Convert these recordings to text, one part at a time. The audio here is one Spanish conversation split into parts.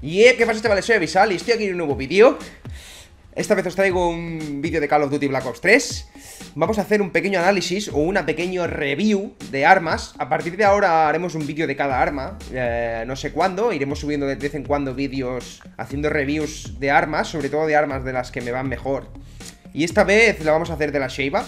¿Qué pasa, chavales? Soy Abyssal y estoy aquí en un nuevo vídeo. Esta vez os traigo un vídeo de Call of Duty Black Ops 3. Vamos a hacer un pequeño análisis o una pequeña review de armas. A partir de ahora haremos un vídeo de cada arma, no sé cuándo. Iremos subiendo de vez en cuando vídeos haciendo reviews de armas, sobre todo de armas de las que me van mejor. Y esta vez la vamos a hacer de la Sheiva.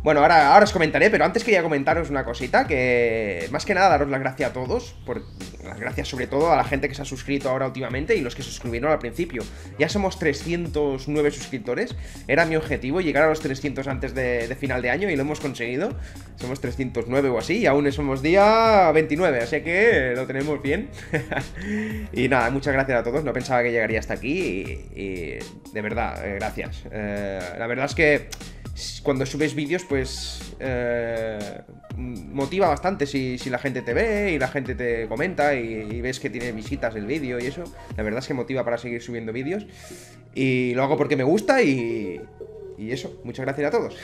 Bueno, ahora os comentaré, pero antes quería comentaros una cosita. Que más que nada daros las gracias a todos, las gracias sobre todo a la gente que se ha suscrito ahora últimamente y los que se suscribieron al principio. Ya somos 309 suscriptores. Era mi objetivo llegar a los 300 antes de final de año y lo hemos conseguido. Somos 309 o así y aún somos día 29, así que lo tenemos bien. Y nada, muchas gracias a todos. No pensaba que llegaría hasta aquí y de verdad, gracias. La verdad es que cuando subes vídeos, pues motiva bastante si la gente te ve y la gente te comenta y ves que tiene visitas el vídeo y eso. La verdad es que motiva para seguir subiendo vídeos y lo hago porque me gusta y eso, muchas gracias a todos.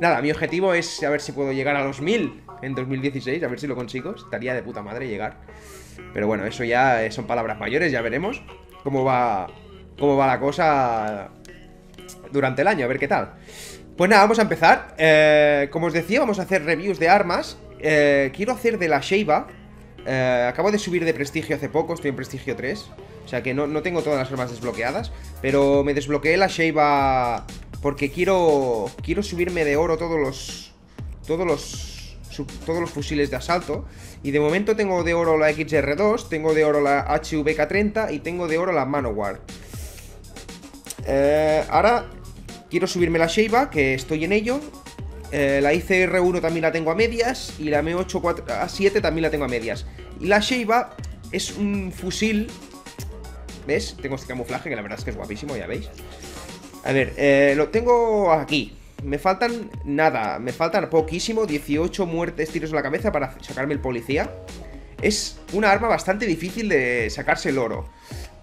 Nada, mi objetivo es a ver si puedo llegar a los 1000 en 2016, a ver si lo consigo. Estaría de puta madre llegar, pero bueno, eso ya son palabras mayores, ya veremos cómo va la cosa durante el año, a ver qué tal. Pues nada, vamos a empezar. Como os decía, vamos a hacer reviews de armas. Quiero hacer de la Sheiva. Acabo de subir de prestigio hace poco, estoy en prestigio 3. O sea que no tengo todas las armas desbloqueadas, pero me desbloqueé la Sheiva porque quiero subirme de oro todos los fusiles de asalto. Y de momento tengo de oro la XR2, tengo de oro la HVK30 y tengo de oro la Manowar. Ahora quiero subirme la Sheiva, que estoy en ello. La ICR-1 también la tengo a medias. Y la M8A7 también la tengo a medias. Y la Sheiva es un fusil. ¿Ves? Tengo este camuflaje que la verdad es que es guapísimo, ya veis. A ver, lo tengo aquí. Me faltan nada, me faltan poquísimo. 18 muertes, tiros en la cabeza para sacarme el policía. Es una arma bastante difícil de sacarse el oro,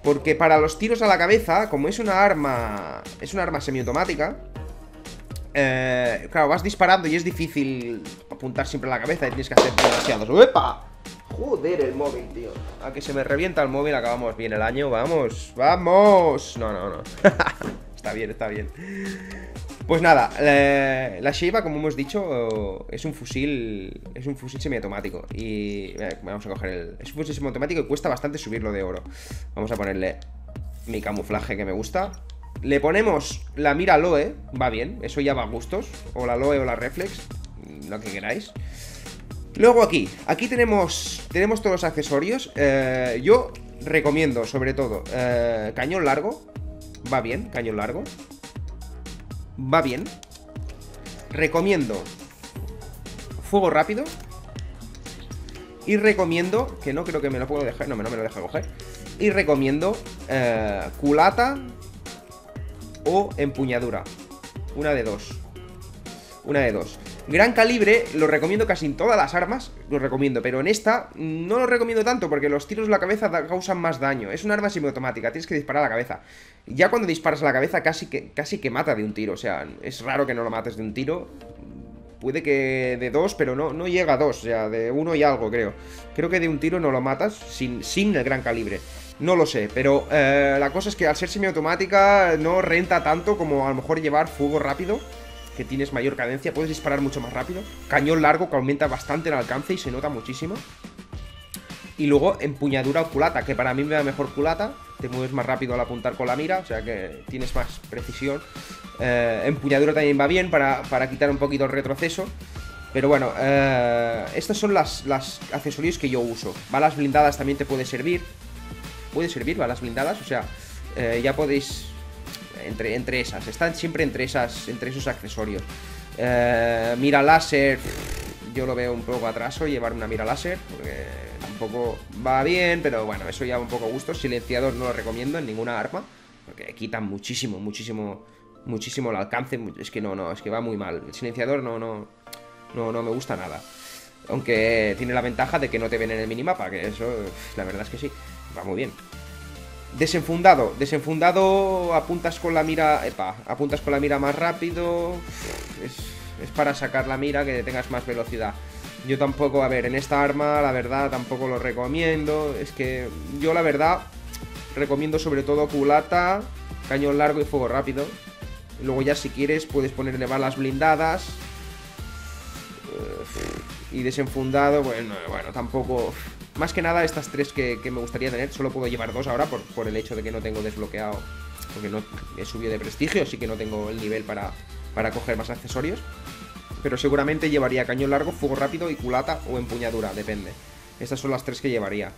porque para los tiros a la cabeza, como es una arma semiautomática, claro, vas disparando y es difícil apuntar siempre a la cabeza y tienes que hacer demasiados. ¡Uepa! Joder, el móvil, tío. A que se me revienta el móvil, acabamos bien el año, vamos, vamos. No. Está bien, está bien. Pues nada, la Sheiva, como hemos dicho, es un fusil semiautomático. Y vamos a coger es un fusil semiautomático y cuesta bastante subirlo de oro. Vamos a ponerle mi camuflaje que me gusta. Le ponemos la mira Loe, va bien, eso ya va a gustos. O la Loe o la Reflex, lo que queráis. Luego aquí tenemos todos los accesorios. Yo recomiendo, sobre todo, cañón largo. Va bien, cañón largo. Va bien. Recomiendo fuego rápido. Y recomiendo, que no creo que me lo puedo dejar. No me lo deja coger. Y recomiendo culata o empuñadura. Una de dos. Gran calibre, lo recomiendo casi en todas las armas. Lo recomiendo, pero en esta no lo recomiendo tanto porque los tiros en la cabeza causan más daño. Es una arma semiautomática, tienes que disparar a la cabeza. Ya cuando disparas a la cabeza casi que mata de un tiro. O sea, es raro que no lo mates de un tiro. Puede que de dos, pero no llega a dos. O sea, de uno y algo, creo. Creo que de un tiro no lo matas sin el gran calibre. No lo sé, pero la cosa es que al ser semiautomática no renta tanto como a lo mejor llevar fuego rápido, que tienes mayor cadencia, puedes disparar mucho más rápido. Cañón largo, que aumenta bastante el alcance y se nota muchísimo. Y luego empuñadura o culata, que para mí me da mejor culata. Te mueves más rápido al apuntar con la mira, o sea que tienes más precisión. Empuñadura también va bien para quitar un poquito el retroceso. Pero bueno, estos son las accesorios que yo uso. Balas blindadas también te puede servir. Puede servir balas blindadas, o sea, ya podéis... Entre esas, están siempre entre esos accesorios. Mira láser, yo lo veo un poco atraso llevar una mira láser, porque tampoco va bien, pero bueno, eso ya un poco gusto. Silenciador no lo recomiendo en ninguna arma, porque quitan muchísimo, muchísimo, muchísimo el alcance. Es que es que va muy mal. El silenciador no me gusta nada. Aunque tiene la ventaja de que no te ven en el minimapa, que eso, la verdad es que sí, va muy bien. Desenfundado, apuntas con la mira. Apuntas con la mira más rápido. Es para sacar la mira, que tengas más velocidad. Yo tampoco, a ver, en esta arma, la verdad, tampoco lo recomiendo. Es que yo, la verdad, recomiendo sobre todo culata, cañón largo y fuego rápido. Luego ya si quieres puedes ponerle balas blindadas y desenfundado. Bueno, tampoco... Más que nada estas tres que me gustaría tener. Solo puedo llevar dos ahora por el hecho de que no tengo desbloqueado, porque no he subido de prestigio, así que no tengo el nivel para coger más accesorios. Pero seguramente llevaría cañón largo, fuego rápido y culata o empuñadura, depende. Estas son las tres que llevaría.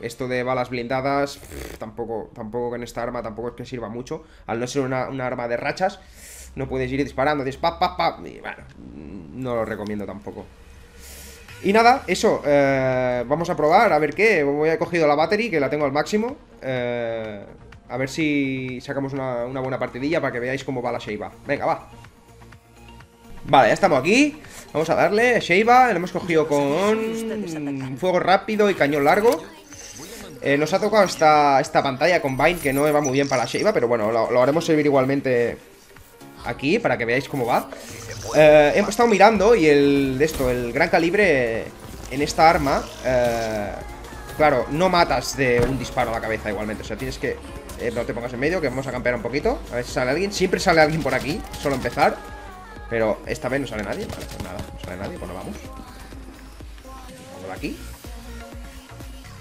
Esto de balas blindadas, tampoco en esta arma tampoco es que sirva mucho. Al no ser una arma de rachas, no puedes ir disparando, dices pap, pap, pap. Y bueno, no lo recomiendo tampoco. Y nada, eso, vamos a probar, a ver qué. Voy a cogido la battery, que la tengo al máximo. A ver si sacamos una buena partidilla para que veáis cómo va la Sheiva. Venga, va. Vale, ya estamos aquí. Vamos a darle Sheiva, la hemos cogido con fuego rápido y cañón largo. Nos ha tocado esta pantalla con Vine, que no va muy bien para la Sheiva, pero bueno, lo haremos servir igualmente aquí para que veáis cómo va. Hemos estado mirando y el gran calibre en esta arma, claro, no matas de un disparo a la cabeza igualmente. O sea, tienes que... no te pongas en medio, que vamos a campear un poquito. A ver si sale alguien. Siempre sale alguien por aquí, solo empezar. Pero esta vez no sale nadie. Vale, pues nada, no sale nadie, pues no vamos. Vamos de aquí.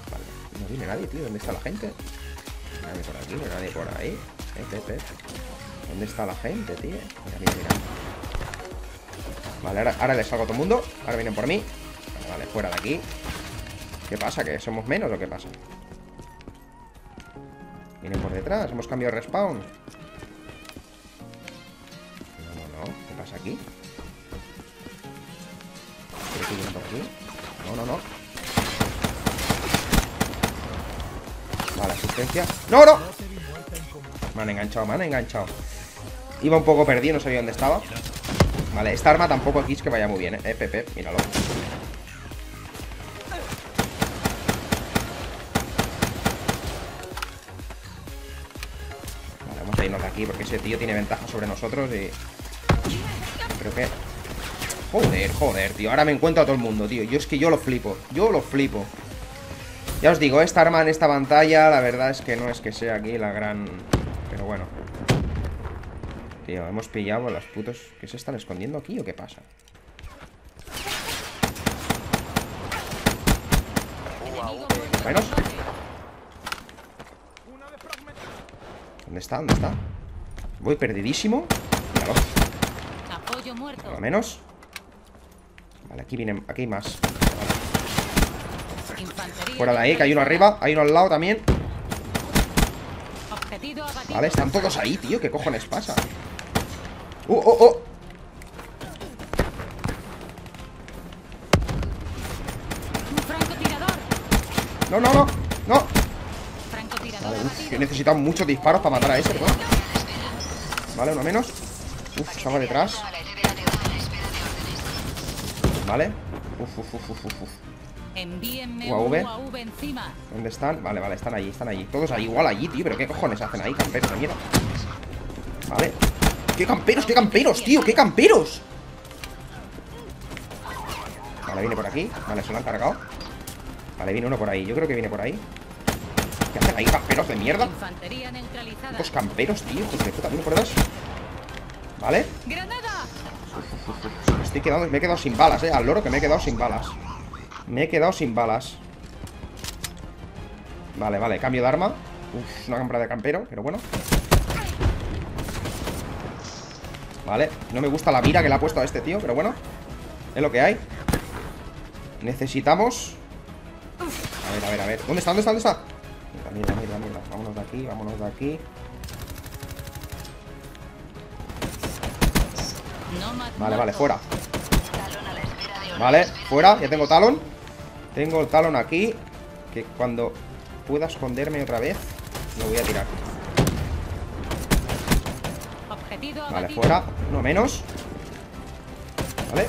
Vale, no viene nadie, tío. ¿Dónde está la gente? Nadie por aquí, nadie por ahí. ¿Dónde está la gente, tío? Mira. Vale, ahora les salgo a todo el mundo. Ahora vienen por mí. Vale, fuera de aquí. ¿Qué pasa? ¿Que somos menos o qué pasa? Vienen por detrás. Hemos cambiado respawn. No. ¿Qué pasa aquí? ¿Creo que vienen por aquí? No. Vale, asistencia. ¡No! Me han enganchado. Iba un poco perdido, no sabía dónde estaba. Vale, esta arma tampoco aquí es que vaya muy bien, ¿eh? Pepe, míralo. Vale, vamos a irnos de aquí porque ese tío tiene ventaja sobre nosotros y... Creo que... Joder, tío. Ahora me encuentro a todo el mundo, tío. Yo es que yo lo flipo. Ya os digo, esta arma en esta pantalla, la verdad es que no es que sea aquí la gran... Pero bueno... Tío, hemos pillado a los putos que se están escondiendo aquí, ¿o qué pasa? Menos. ¿Dónde está? Voy perdidísimo. Apoyo muerto. Por lo menos. Vale, aquí vienen, aquí hay más. Vale. Fuera de ahí, que hay uno arriba, hay uno al lado también. Vale, están todos ahí, tío, ¿qué cojones pasa? ¡Oh! No. Vale, he necesitado muchos disparos para matar a ese, ¿no? Vale, uno menos. Salgo detrás. Vale. UAV. ¿Dónde están? Vale, están allí. Todos ahí, igual allí, tío. Pero qué cojones hacen ahí, camperos de mierda. Vale. ¡Qué camperos, tío! ¡Qué camperos! Vale, viene por aquí. Vale, se lo han cargado. Vale, viene uno por ahí. Yo creo que viene por ahí. ¿Qué hacen ahí, camperos de mierda? Estos camperos, tío. Joder, puta, ¿viene por dos? Vale. Me he quedado sin balas, al loro que me he quedado sin balas. Vale, cambio de arma. Una cámara de campero, pero bueno. Vale, no me gusta la mira que le ha puesto a este tío, pero bueno. Es lo que hay. Necesitamos... A ver. ¿Dónde está? Mira. Vámonos de aquí. Vale, fuera. Vale, fuera, ya tengo talón. Tengo el talón aquí, que cuando pueda esconderme otra vez lo voy a tirar. Vale, fuera, uno menos. Vale.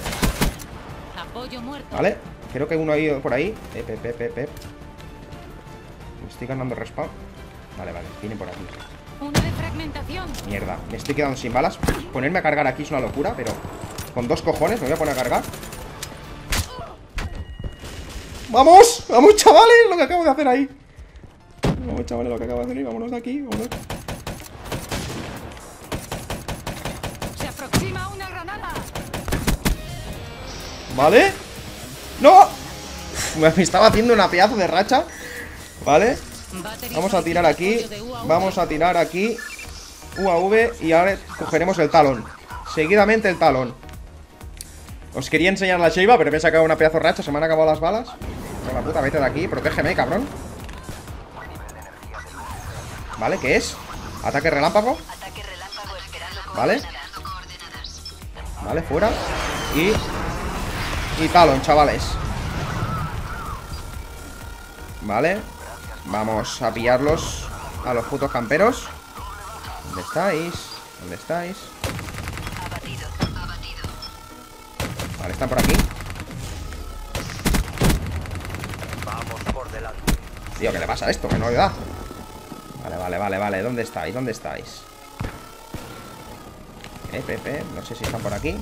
Vale, creo que uno ha ido por ahí. Me estoy ganando respawn. Vale, viene por aquí. Mierda, me estoy quedando sin balas. Ponerme a cargar aquí es una locura, pero con dos cojones me voy a poner a cargar. ¡Vamos! ¡Vamos, chavales! Lo que acabo de hacer ahí. Vamos, chavales, lo que acaba de hacer. Vámonos de aquí, vámonos. Se aproxima una granada. Vale. ¡No! Me estaba haciendo una pedazo de racha. Vale. Vamos a tirar aquí. Vamos a tirar aquí UAV y ahora cogeremos el talón. Seguidamente el talón. Os quería enseñar la Sheiva, pero me he sacado una pedazo de racha. Se me han acabado las balas. Con la puta, vete de aquí. Protégeme, cabrón. Vale, ¿qué es? ¿Ataque relámpago? Vale. Vale, fuera. Y talón, chavales. Vale. Vamos a pillarlos a los putos camperos. ¿Dónde estáis? ¿Dónde estáis? Vale, están por aquí. Tío, ¿qué le pasa a esto? Que no le da. Vale, vale, vale, vale. ¿Dónde estáis? ¿Dónde estáis? Pepe, no sé si están por aquí.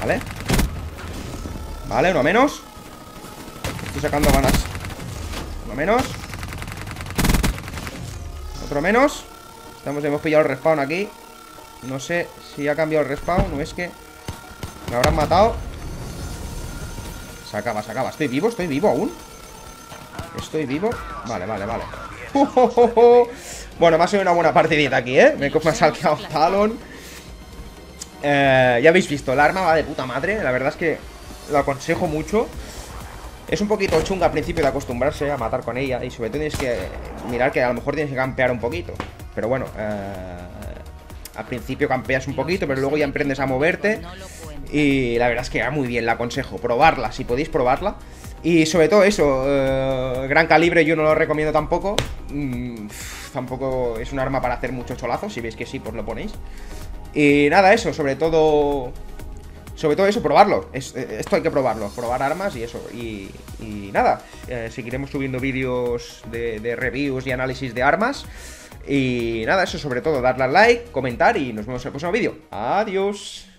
Vale. Vale, uno menos. Estoy sacando ganas. Uno menos. Otro menos. Hemos pillado el respawn aquí. No sé si ha cambiado el respawn. No es que me habrán matado. Se acaba, se acaba. Estoy vivo aún. Estoy vivo. Vale, vale, vale. Bueno, me ha sido una buena partidita aquí, ¿eh? Me ha salteado talón. Ya habéis visto, el arma va de puta madre. La verdad es que lo aconsejo mucho. Es un poquito chunga al principio de acostumbrarse a matar con ella. Y sobre todo tienes que mirar que a lo mejor tienes que campear un poquito. Pero bueno, al principio campeas un poquito, pero luego ya emprendes a moverte. Y la verdad es que va muy bien, la aconsejo. Probarla, si podéis probarla. Y sobre todo eso, gran calibre yo no lo recomiendo tampoco. Tampoco es un arma para hacer mucho cholazo. Si veis que sí, pues lo ponéis. Y nada, eso, sobre todo eso, probarlo. Esto hay que probarlo, probar armas y eso. Y nada, seguiremos subiendo vídeos de reviews y análisis de armas. Y nada, eso sobre todo, darle al like, comentar y nos vemos en el próximo vídeo. Adiós.